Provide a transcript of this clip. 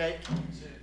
okay?